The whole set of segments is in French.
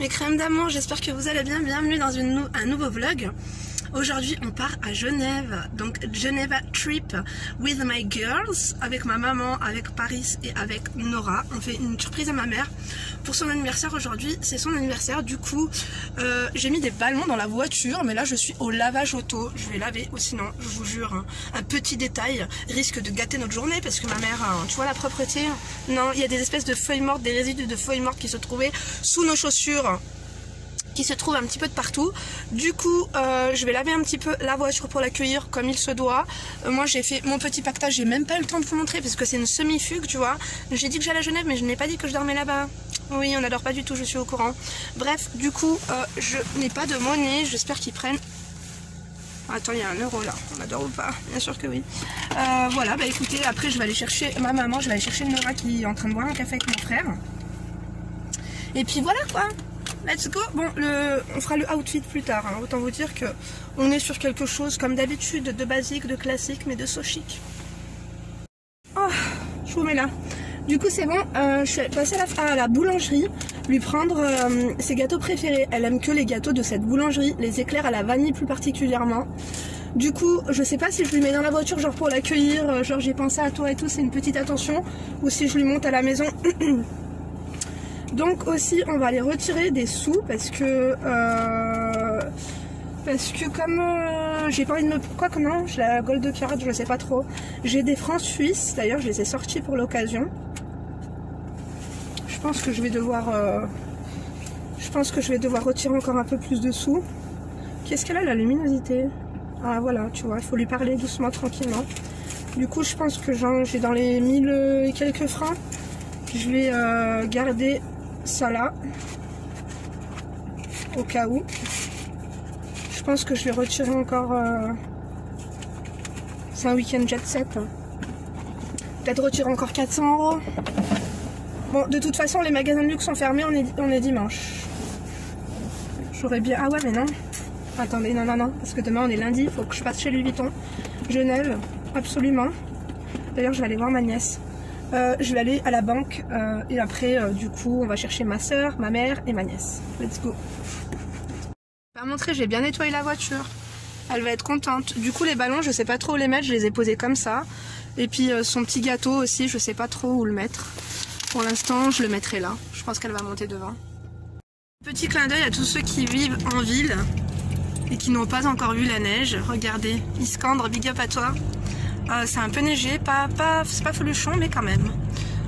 Mes crèmes d'amour, j'espère que vous allez bien, bienvenue dans un nouveau vlog. Aujourd'hui on part à Genève, donc Geneva Trip with my girls, avec ma maman, avec Paris et avec Nora. On fait une surprise à ma mère pour son anniversaire aujourd'hui, c'est son anniversaire. Du coup j'ai mis des ballons dans la voiture, mais là je suis au lavage auto, je vais laver ou sinon je vous jure hein, un petit détail risque de gâter notre journée parce que ma mère, hein, tu vois la propreté, non il y a des espèces de feuilles mortes, des résidus de feuilles mortes qui se trouvaient sous nos chaussures, qui se trouve un petit peu de partout. Du coup je vais laver un petit peu la voiture pour l'accueillir comme il se doit. Moi j'ai fait mon petit pactage, j'ai même pas eu le temps de vous montrer parce que c'est une semi-fugue tu vois. J'ai dit que j'allais à Genève mais je n'ai pas dit que je dormais là-bas. Oui on n'adore pas du tout, je suis au courant. Bref du coup je n'ai pas de monnaie, j'espère qu'ils prennent... Attends, il y a 1 euro là, on adore ou pas? Bien sûr que oui. Voilà bah écoutez, après je vais aller chercher ma maman, je vais aller chercher Nora qui est en train de boire un café avec mon frère. Et puis voilà quoi. Let's go. Bon, on fera le outfit plus tard. Hein. Autant vous dire que on est sur quelque chose comme d'habitude, de basique, de classique, mais de so chic. Oh, je vous mets là. Du coup, c'est bon. Je suis passée à la boulangerie lui prendre ses gâteaux préférés. Elle aime que les gâteaux de cette boulangerie, les éclairs à la vanille plus particulièrement. Du coup, je sais pas si je lui mets dans la voiture, genre pour l'accueillir, genre j'ai pensé à toi et tout, c'est une petite attention, ou si je lui monte à la maison. Donc aussi on va aller retirer des sous parce que comme j'ai pas envie de me... Quoi que non, j'ai la gold de carotte, je ne sais pas trop. J'ai des francs suisses, d'ailleurs je les ai sortis pour l'occasion. Je pense que je vais devoir... Je pense que je vais devoir retirer encore un peu plus de sous. Qu'est-ce qu'elle a la luminosité? Ah voilà, tu vois, il faut lui parler doucement, tranquillement. Du coup je pense que j'ai dans les 1000 et quelques francs. Je vais garder ça là, au cas où. Je pense que je vais retirer encore... C'est un week-end jet set. Peut-être retirer encore 400 €. Bon, de toute façon, les magasins de luxe sont fermés, on est dimanche. J'aurais bien... Ah ouais, mais non. Attendez, non. Parce que demain, on est lundi, il faut que je passe chez Louis Vuitton. Genève, absolument. D'ailleurs, je vais aller voir ma nièce. Je vais aller à la banque et après du coup on va chercher ma soeur, ma mère et ma nièce. Let's go. Je vais montrer, j'ai bien nettoyé la voiture. Elle va être contente. Du coup les ballons je sais pas trop où les mettre, je les ai posés comme ça. Et puis son petit gâteau aussi je sais pas trop où le mettre. Pour l'instant je le mettrai là. Je pense qu'elle va monter devant. Petit clin d'œil à tous ceux qui vivent en ville et qui n'ont pas encore vu la neige. Regardez, Iskandre, big up à toi. C'est un peu neigé, c'est pas foluchon mais quand même.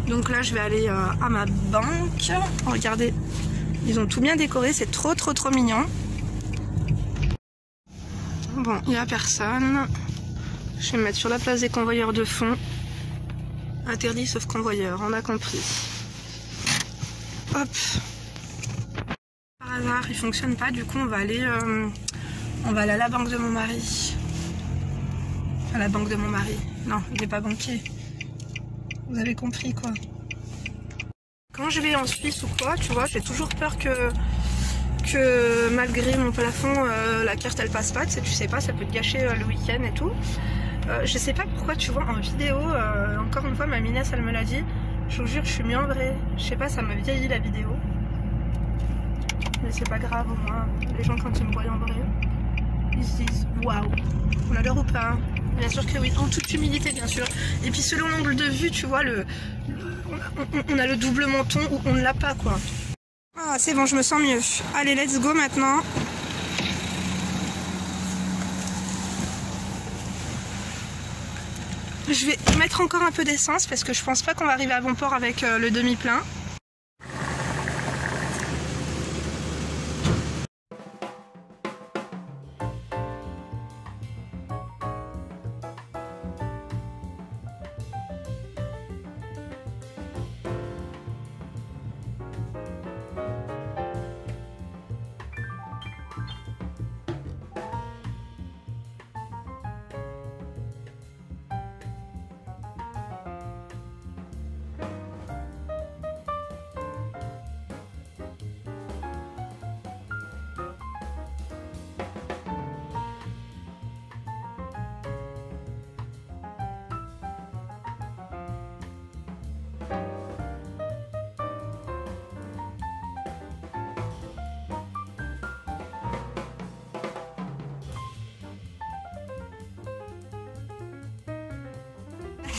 Donc là je vais aller à ma banque. Oh, regardez, ils ont tout bien décoré, c'est trop mignon. Bon, il n'y a personne. Je vais me mettre sur la place des convoyeurs de fond. Interdit sauf convoyeur, on a compris. Hop. Par hasard, il ne fonctionne pas, du coup on va aller à la banque de mon mari. À la banque de mon mari. Non, il n'est pas banquier. Vous avez compris quoi. Quand je vais en Suisse ou quoi, tu vois, j'ai toujours peur que malgré mon plafond, la carte elle passe pas. Tu sais pas, ça peut te gâcher le week-end et tout. Je sais pas pourquoi, tu vois, en vidéo, encore une fois, ma minesse elle me l'a dit. Je vous jure, je suis mieux en vrai. Je sais pas, ça me vieillit la vidéo. Mais c'est pas grave au moins. Les gens quand ils me voient en vrai, ils se disent waouh, on adore ou pas hein. Bien sûr que oui, en toute humilité bien sûr. Et puis selon l'angle de vue, tu vois, on a le double menton ou on ne l'a pas quoi. Ah c'est bon, je me sens mieux. Allez, let's go maintenant. Je vais mettre encore un peu d'essence parce que je pense pas qu'on va arriver à bon port avec le demi-plein.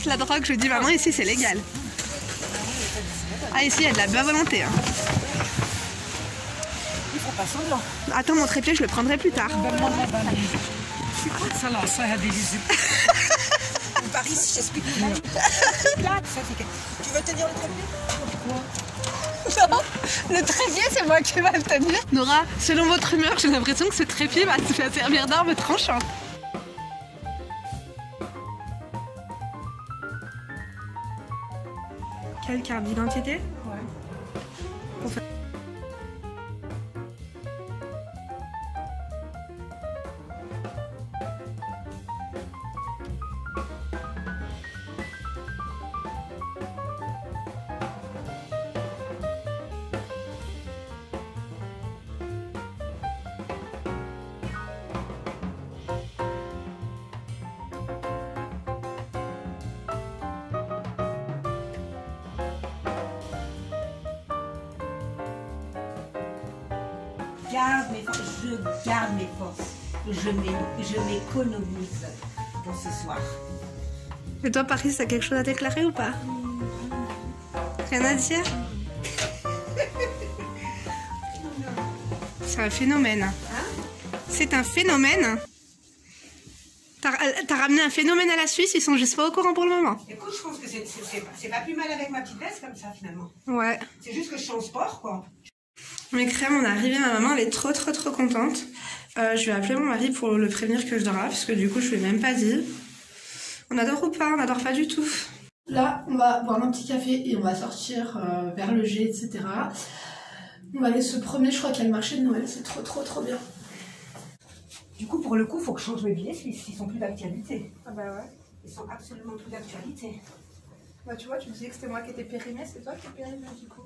la drogue, je dis maman, ici c'est légal. Ah, ici il y a de la bonne volonté. Hein. Il faut pas semblant. Attends, mon trépied, je le prendrai plus tard. C'est quoi ça là? Ça a des yeux. Paris, je t'explique. Tu veux tenir le trépied? Non, le trépied, c'est moi qui vais le tenir. Nora, selon votre humeur, j'ai l'impression que ce trépied va te servir d'arme tranchante. Quelle carte d'identité? Ouais. Pour faire... Je garde mes forces, je m'économise pour ce soir. Et toi, Paris, t'as quelque chose à déclarer ou pas? Rien à dire? C'est un phénomène. Hein? C'est un phénomène. T'as ramené un phénomène à la Suisse, ils sont juste pas au courant pour le moment. Écoute, je pense que c'est pas plus mal avec ma petite veste comme ça, finalement. Ouais. C'est juste que je suis en sport, quoi. Mais crème, on est arrivé à ma maman, elle est trop contente. Je vais appeler mon mari pour le prévenir que je dors là, parce que du coup je lui ai même pas dit. On adore ou pas? On adore pas du tout. Là, on va boire un petit café et on va sortir vers le G, etc. On va aller se promener, je crois qu'il y a le marché de Noël, c'est trop bien. Du coup, pour le coup, faut que je change mes billets, ils sont plus d'actualité. Ah bah ouais. Ils sont absolument plus d'actualité. Bah tu vois, tu me disais que c'était moi qui étais périmée, c'est toi qui es périmée du coup.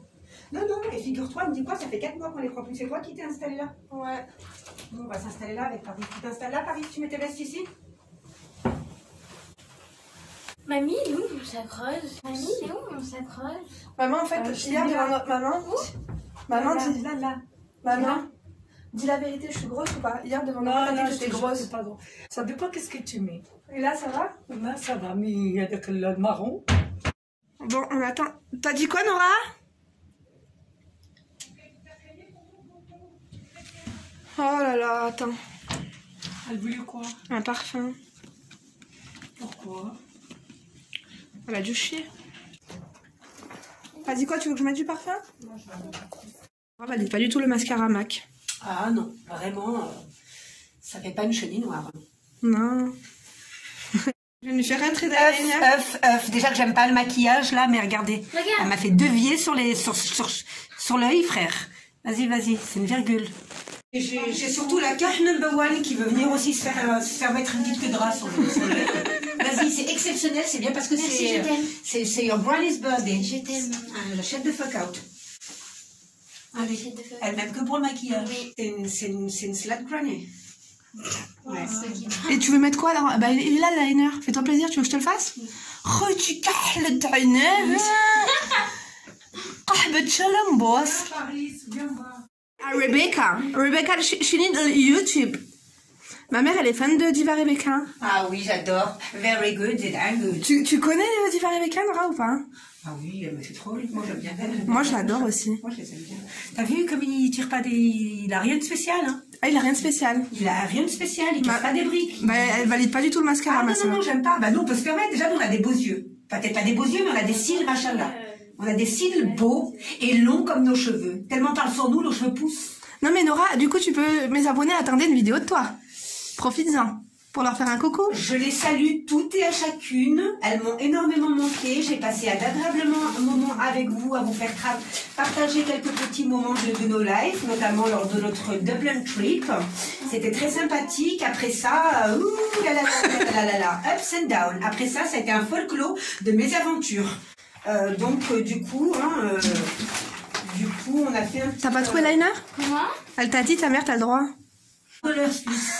Non, mais figure-toi, elle me dit quoi, ça fait 4 mois qu'on les prend plus. C'est toi qui t'es installée là? Ouais. Bon, on va s'installer là avec Paris. Tu t'installes là, Paris, tu mets tes vestes ici? Mamie, nous, on s'accroche. Mamie, nous, on s'accroche. Maman, en fait, hier, devant notre maman... Maman, dis la vérité, je suis grosse ou pas? Hier, devant notre maman, j'étais grosse. Pas grosse. Ça dépend qu'est-ce que tu mets. Et là, ça va? Là, ça va, mais il y a le marron. Bon, on attend. T'as dit quoi, Nora? Oh là là, attends. Elle voulait quoi? Un parfum. Pourquoi? Elle a dû chier. T'as dit quoi? Tu veux que je mette du parfum? Non, je veux pas. Elle valide pas du tout le mascara MAC. Ah non, vraiment, ça fait pas une chenille noire. Non. Je vais lui faire un trait d'araignée. Déjà que j'aime pas le maquillage là, mais regardez. Regarde. Elle m'a fait devier sur l'œil, frère. Vas-y, c'est une virgule. J'ai surtout la carte #1 qui veut venir aussi se faire mettre une petite draps sur le... Vas-y, c'est exceptionnel, c'est bien parce que c'est... C'est your brother's birthday. Je t'aime. La chef de fuck out. Allez, elle m'aime que pour le maquillage. C'est une slade cranée. Ouais. Et tu veux mettre quoi alors? Bah, il est là, le liner. Fais-toi plaisir, tu veux que je te le fasse? Tu cales le liner. Boss. Rebecca, she needs YouTube. Ma mère, elle est fan de Diva Rebecca. Ah oui, j'adore. Very good, and good. Tu connais Diva Rebecca, Nora, ou pas? Ah oui, mais c'est trop. Moi, j'aime bien. Moi, je l'adore aussi. Moi, je les aime bien. T'as vu comme il tire pas des... Il a rien de spécial, hein? Ah, il a rien de spécial. Il casse pas des briques. Bah, elle valide pas du tout le mascara. Ah non, j'aime pas. Bah non, on peut se permettre. Déjà, nous, on a des beaux yeux. Peut-être pas des beaux yeux, mais on a des cils, machin, là. On a des cils beaux et longs comme nos cheveux. Tellement parle sur nous, nos cheveux poussent. Non mais Nora, du coup tu peux... Mes abonnés attendaient une vidéo de toi. Profites-en pour leur faire un coucou. Je les salue toutes et à chacune. Elles m'ont énormément manqué. J'ai passé d'agréables moments avec vous, à vous faire partager quelques petits moments de nos lives, notamment lors de notre Dublin trip. C'était très sympathique. Après ça, ups and down. Après ça, ça a été un folklore de mes aventures. Donc, du coup, on a fait un petit... T'as pas trouvé liner? Comment? Elle t'a dit, ta mère, t'as le droit. Tricolore suisse.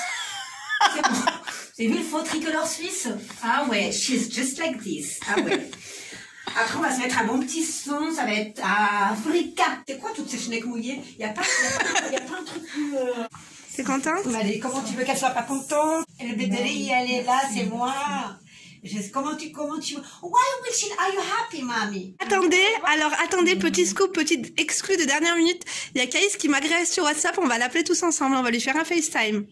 C'est bon. J'ai vu le faux tricolore suisse? Ah ouais, she's just like this. Ah ouais. Après, on va se mettre un bon petit son, ça va être Africa. C'est quoi toutes ces chenèques mouillées? Y a pas un truc plus... C'est Quentin? Allez, comment tu veux qu'elle soit pas contente? Le bébé, il est là, c'est moi. Comment tu... Why will she... Are you happy, mommy? Attendez, petit scoop, petite exclue de dernière minute. Il y a Caïs qui m'agresse sur WhatsApp, on va l'appeler tous ensemble, on va lui faire un FaceTime.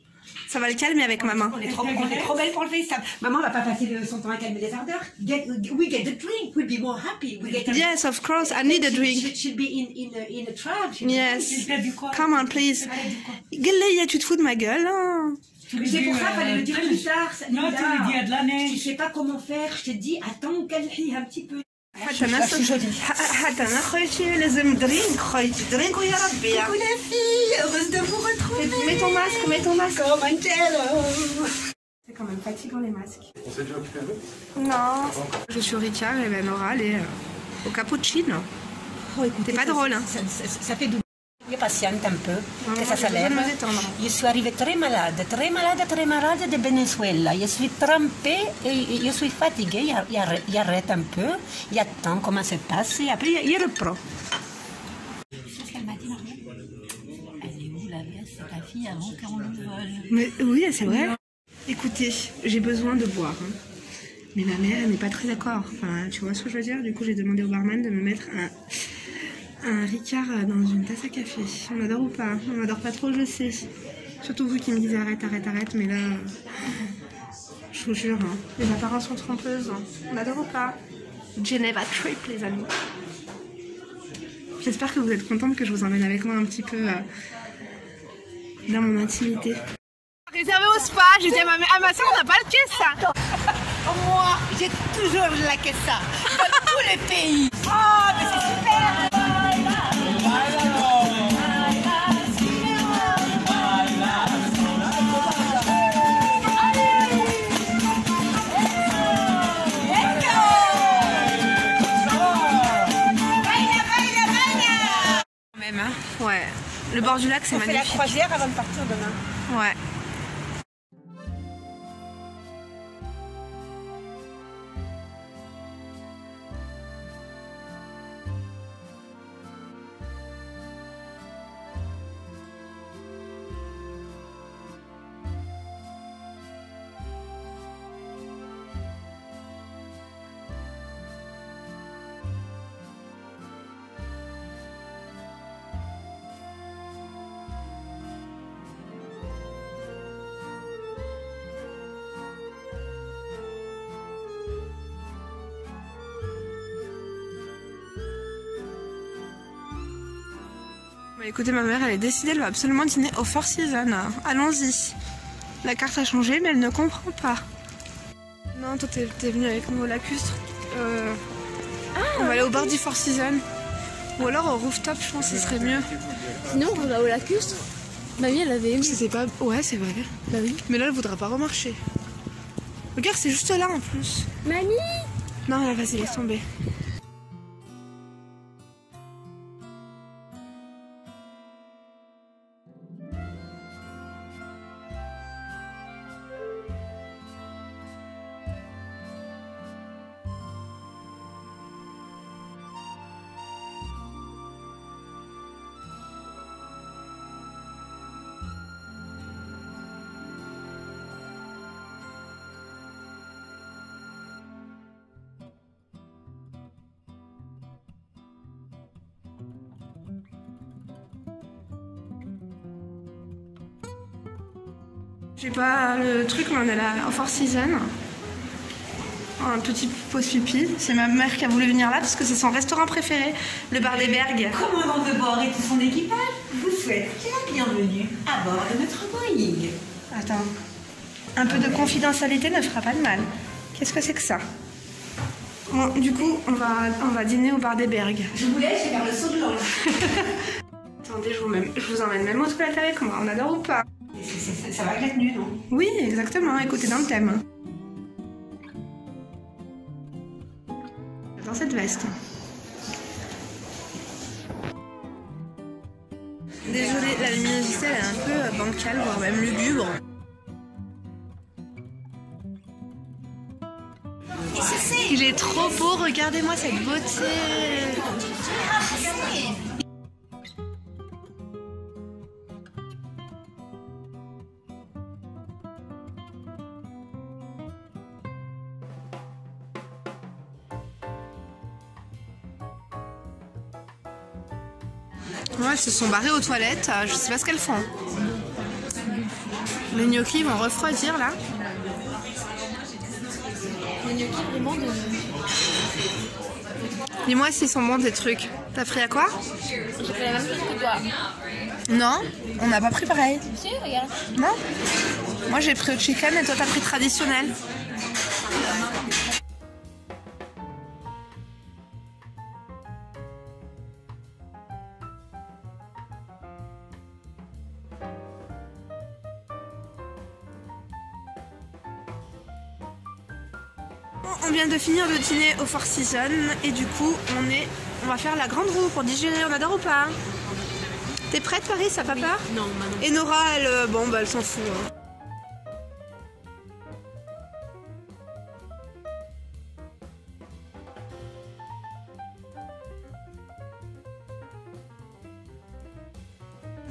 Ça va le calmer avec maman. On est trop belle pour le FaceTime. Maman va pas passer son temps à calmer les ardeurs. We get a drink, we'll be more happy. Yes, of course, I need a drink. She'll be in a trap. Yes, come on, please. Gueule, tu te fous de ma gueule, hein? C'est pour ça qu'il fallait le dire plus tard. Non, tu le dis à de l'année. Je ne sais pas comment faire. Je te dis, attends, calme-toi un petit peu. Coucou la fille, heureuse de vous retrouver. Mets ton masque. Comme un tel. C'est quand même fatigant les masques. On s'est déjà occupé d'eux? Non. Je suis Ricard et ben Nora elle est au cappuccino. Oh, c'est pas drôle, hein. Ça fait double. Patiente un peu, que ça s'élève. Je suis arrivée très malade de Venezuela. Je suis trempée et je suis fatiguée. J'arrête un peu, j'attends comment ça se passe et après je reprends. Elle est où la veste, la fille, avant qu'on le vole? Mais oui, c'est vrai. Écoutez, j'ai besoin de boire. Hein. Mais ma mère, elle n'est pas très d'accord. Enfin, tu vois ce que je veux dire? Du coup, j'ai demandé au barman de me mettre un Ricard dans une tasse à café. On adore ou pas? On adore pas trop, je sais. Surtout vous qui me disiez arrête, mais là, je vous jure, hein, les apparences sont trompeuses. On adore ou pas? Geneva trip, les amis. J'espère que vous êtes contente que je vous emmène avec moi un petit peu dans mon intimité. Réservé au spa, je dis à ma soeur, on n'a pas le caisse, ça. Moi, j'ai toujours la caisse, ça. Dans tous les pays. Oh, mais c'est super. Ouais, le bord du lac c'est magnifique. On fait la croisière avant de partir demain. Ouais. Écoutez, ma mère, elle est décidée, elle va absolument dîner au Four Seasons. Allons-y. La carte a changé, mais elle ne comprend pas. Non, toi, t'es venue avec nous au lacustre. On va aller au bar du Four Seasons. Ou alors au rooftop, je pense que ce serait mieux. Sinon, on va au lacustre. Mamie, elle avait aimé. Ouais, c'est vrai. Bah oui. Mais là, elle voudra pas remarcher. Regarde, c'est juste là en plus. Mamie! Non, là, vas-y, laisse tomber. J'ai pas le truc, mais on est là au Four Seasons. Un petit pause pipi. C'est ma mère qui a voulu venir là parce que c'est son restaurant préféré, le Bar des Bergues. Commandant de bord et tout son équipage vous souhaite la bienvenue à bord de notre Boeing. Attends, un peu de confidentialité ne fera pas de mal. Qu'est-ce que c'est que ça? Bon, du coup, on va dîner au Bar des Bergues. Je vous laisse, je vais faire le saut de l'ange. Attendez, je vous emmène même au toilette avec moi, on adore ou pas? Ça va avec la tenue, non? Oui, exactement, écoutez dans le thème. J'adore cette veste. Désolée, la luminosité est un peu bancale, voire même lugubre. Il est trop beau, regardez-moi cette beauté! Ouais, elles se sont barrées aux toilettes, je sais pas ce qu'elles font. Les gnocchis vont refroidir là. Les gnocchis vraiment de... Dis-moi s'ils sont bons tes trucs. T'as pris à quoi? J'ai pris la même chose que toi. Non, on n'a pas pris pareil. Si, regarde. Non. Moi j'ai pris au chicken et toi t'as pris traditionnel. On vient de finir de dîner au Four Seasons et du coup on va faire la grande roue pour digérer, on adore ou pas? T'es prête Paris, ça a pas peur? Non, maintenant. Et Nora, elle, bon, bah, elle s'en fout. Hein.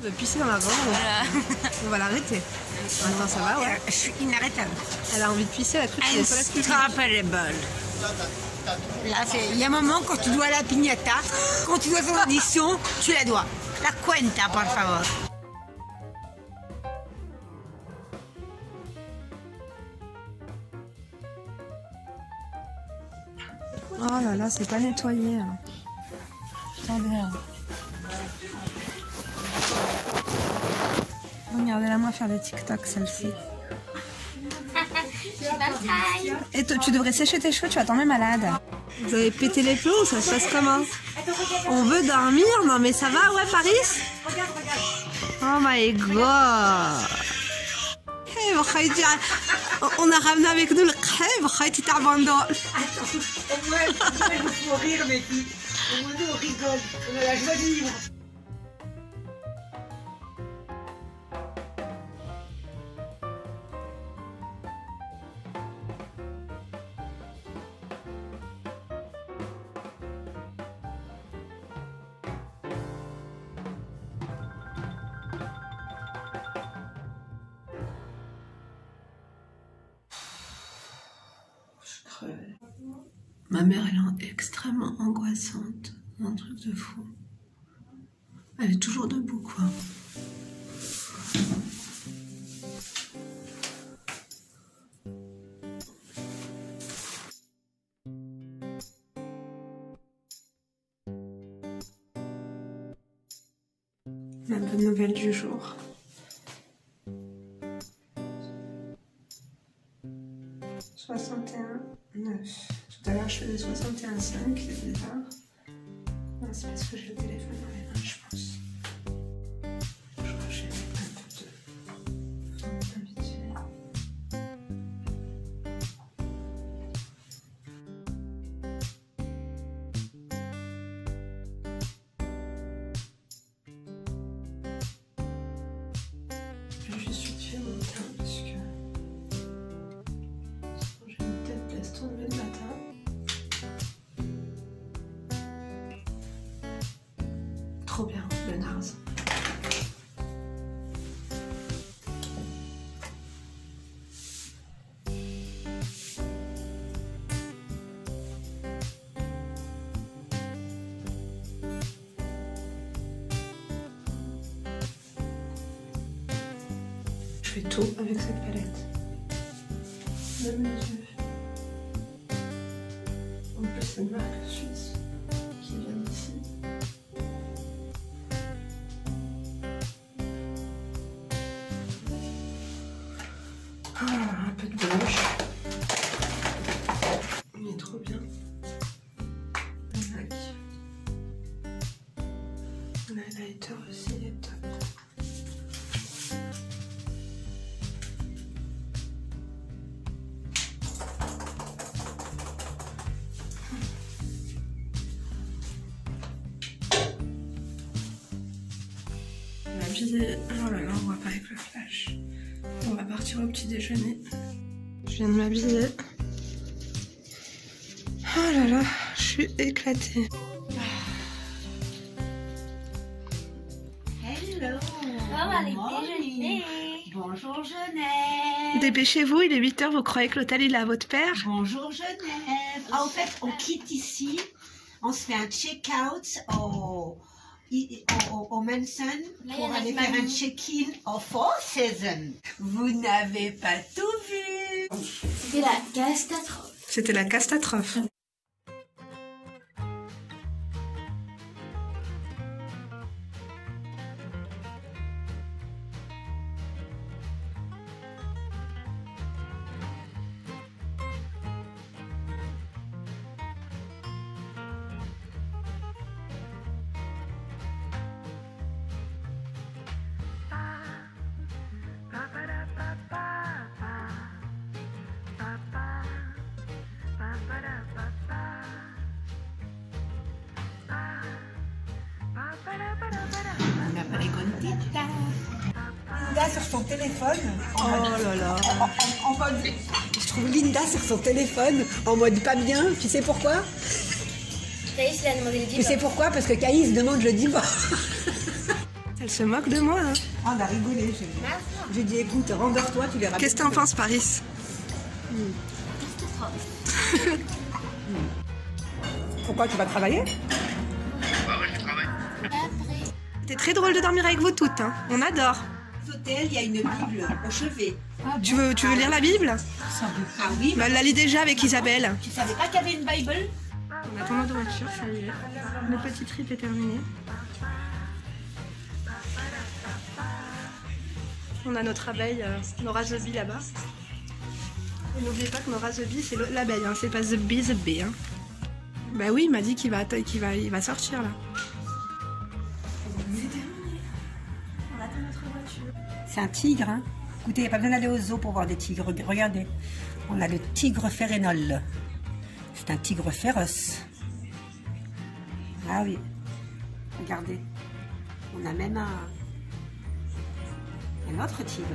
De pisser dans la grande roue. Voilà. On va l'arrêter. Attends, ça va, ouais. Je suis inarrêtable. Elle a envie de pisser, elle a cru que c'était inattrapable. Là, il y a un moment, quand tu dois la piñata, quand tu dois faire l'audition, tu la dois. La cuenta, por favor. Oh là là, c'est pas nettoyé. Hein. Putain de merde. Regardez-la moi faire des TikTok, celle-ci. Et toi, tu devrais sécher tes cheveux, tu vas tomber malade. Vous avez pété les plombs, ça se passe comment? On veut dormir? Non mais ça va, ouais Paris? Oh my god. On a ramené avec nous le crève, tu t'abandonnes. Attends, au moins il faut rire mes filles. Au moins on rigole, on a la joie de vivre. Ma mère, elle est extrêmement angoissante, un truc de fou. Elle est toujours debout, quoi. La bonne nouvelle du jour. Tout à l'heure, je faisais 61,5 au départ. Non, c'est parce que j'ai le téléphone dans les mains, je pense. Je crois que j'ai un peu de habitude. Je vais juste vérifier mon temps parce que. Trop bien, le narz. Je fais tout avec cette palette. Même les yeux. En plus, c'est une marque suisse qui vient d'ici. Le highlighter aussi est top. On a visé... Oh là là, on voit pas avec le flash. On va partir au petit déjeuner. Je viens de m'habiller. Oh là là, je suis éclatée. Bonjour Genève. Dépêchez-vous, il est 8 h, vous croyez que l'hôtel il est à votre père? Bonjour Genève. Ah, en fait, on quitte ici, on se fait un check-out au au Manson pour aller faire un check-in au Four Seasons. Vous n'avez pas tout vu. C'était la catastrophe. C'était la catastrophe. Linda sur son téléphone. Oh là là. En mode... Je trouve Linda sur son téléphone en mode pas bien. Tu sais pourquoi? Caïs l'a demandé le divorce. Tu sais pourquoi? Parce que Caïs demande le divorce. Elle se moque de moi. Hein. Oh, on a rigolé. J'ai dit écoute, rendors-toi, tu verras. Qu'est-ce que t'en penses, Paris? Pourquoi tu vas travailler? C'est très drôle de dormir avec vous toutes, hein. On adore. Hôtel, il y a une Bible au chevet. Ah, bon. Tu veux lire la Bible? Ah oui. Bah, elle la lit déjà avec Isabelle. Tu savais pas qu'il y avait une Bible? On a tourné de voiture, ça y est. Le petit trip est terminé. On a notre abeille, Nora the bee là-bas. Et n'oubliez pas que Nora the bee, c'est l'abeille, hein. C'est pas the bee, hein. Bah oui, il m'a dit qu'il va sortir là. C'est un tigre, hein. Écoutez, il n'y a pas besoin d'aller au zoo pour voir des tigres. Regardez, on a le tigre férénol. C'est un tigre féroce. Ah oui, regardez. On a même un autre tigre.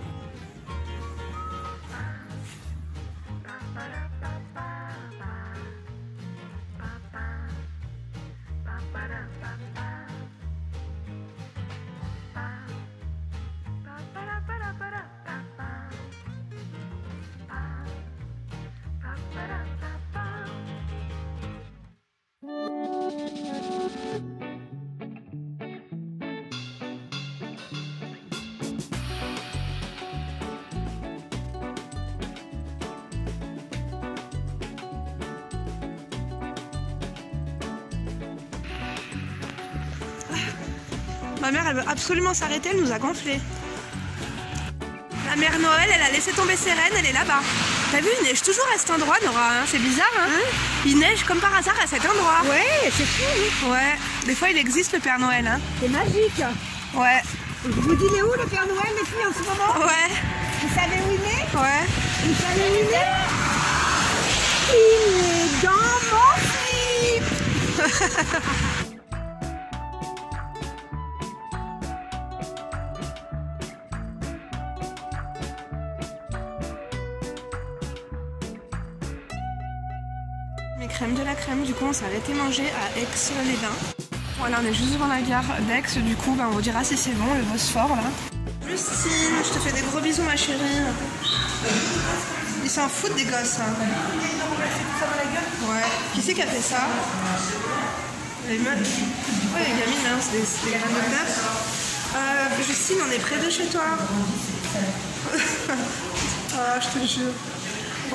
Ma mère, elle veut absolument s'arrêter, elle nous a gonflé. La mère Noël, elle a laissé tomber ses rênes, elle est là-bas. T'as vu, il neige toujours à cet endroit, Nora, hein. C'est bizarre, hein, il neige comme par hasard à cet endroit. Ouais, c'est fou, oui. Ouais, des fois il existe le Père Noël, hein. C'est magique. Ouais. Je vous dis, il est où le Père Noël, les filles, en ce moment? Ouais. Vous savez où il est? Ouais. Vous savez où il est? Il est dans mon slip. Crème de la crème, du coup on s'est arrêté manger à Aix-les-Bains. Voilà, on est juste devant la gare d'Aix, du coup ben, on vous dira si c'est bon, le Bosphore là. Justine, je te fais des gros bisous ma chérie. Ils s'en foutent des gosses. Hein. Ouais. Qui c'est qui a fait ça? Les meufs. Ouais, les gamines, hein, c'est des gamines de meufs. Justine, on est près de chez toi. Ah, je te jure.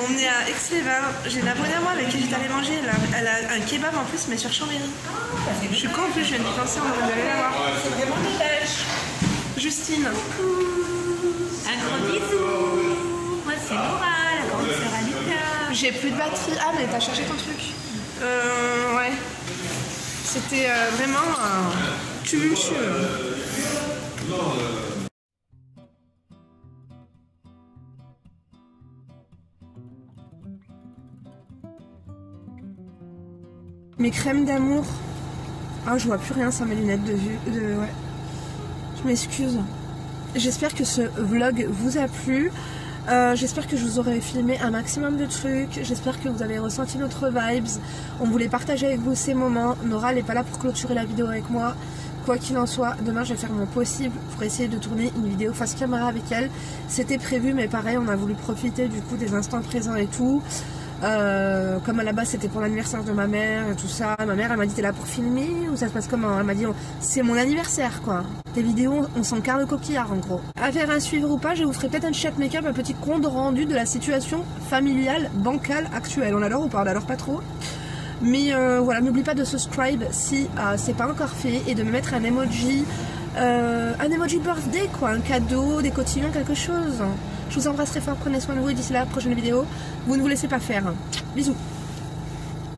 On est à Aix-les-Bains, j'ai une abonnée à moi avec qui j'étais allée manger, elle a un kebab en plus mais sur Chambéry. Je suis con en plus, je viens de penser, on va aller la voir. C'est vraiment des tâches. Justine. Un grand bisou. Moi c'est Nora, la grande sœur à Lucas. J'ai plus de batterie. Ah mais t'as chargé ton truc. Ouais. C'était vraiment tumultueux. Mes crèmes d'amour. Ah, je vois plus rien sans mes lunettes de vue. Ouais. Je m'excuse. J'espère que ce vlog vous a plu. J'espère que je vous aurai filmé un maximum de trucs. J'espère que vous avez ressenti notre vibes. On voulait partager avec vous ces moments. Nora n'est pas là pour clôturer la vidéo avec moi. Quoi qu'il en soit, demain je vais faire mon possible pour essayer de tourner une vidéo face caméra avec elle. C'était prévu, mais pareil, on a voulu profiter du coup des instants présents et tout. Comme à la base c'était pour l'anniversaire de ma mère et tout ça, ma mère elle m'a dit t'es là pour filmer ou ça se passe comment? Elle m'a dit c'est mon anniversaire quoi. Tes vidéos on s'en carre le coquillard en gros. Affaire à suivre ou pas, je vous ferai peut-être un chat make-up, un petit compte rendu de la situation familiale, bancale, actuelle. On adore ou pas? On adore pas trop. Mais voilà, n'oublie pas de subscribe si c'est pas encore fait et de me mettre un emoji birthday quoi, un cadeau, des cotillons, quelque chose. Je vous embrasse très fort, prenez soin de vous et d'ici la prochaine vidéo, vous ne vous laissez pas faire. Bisous.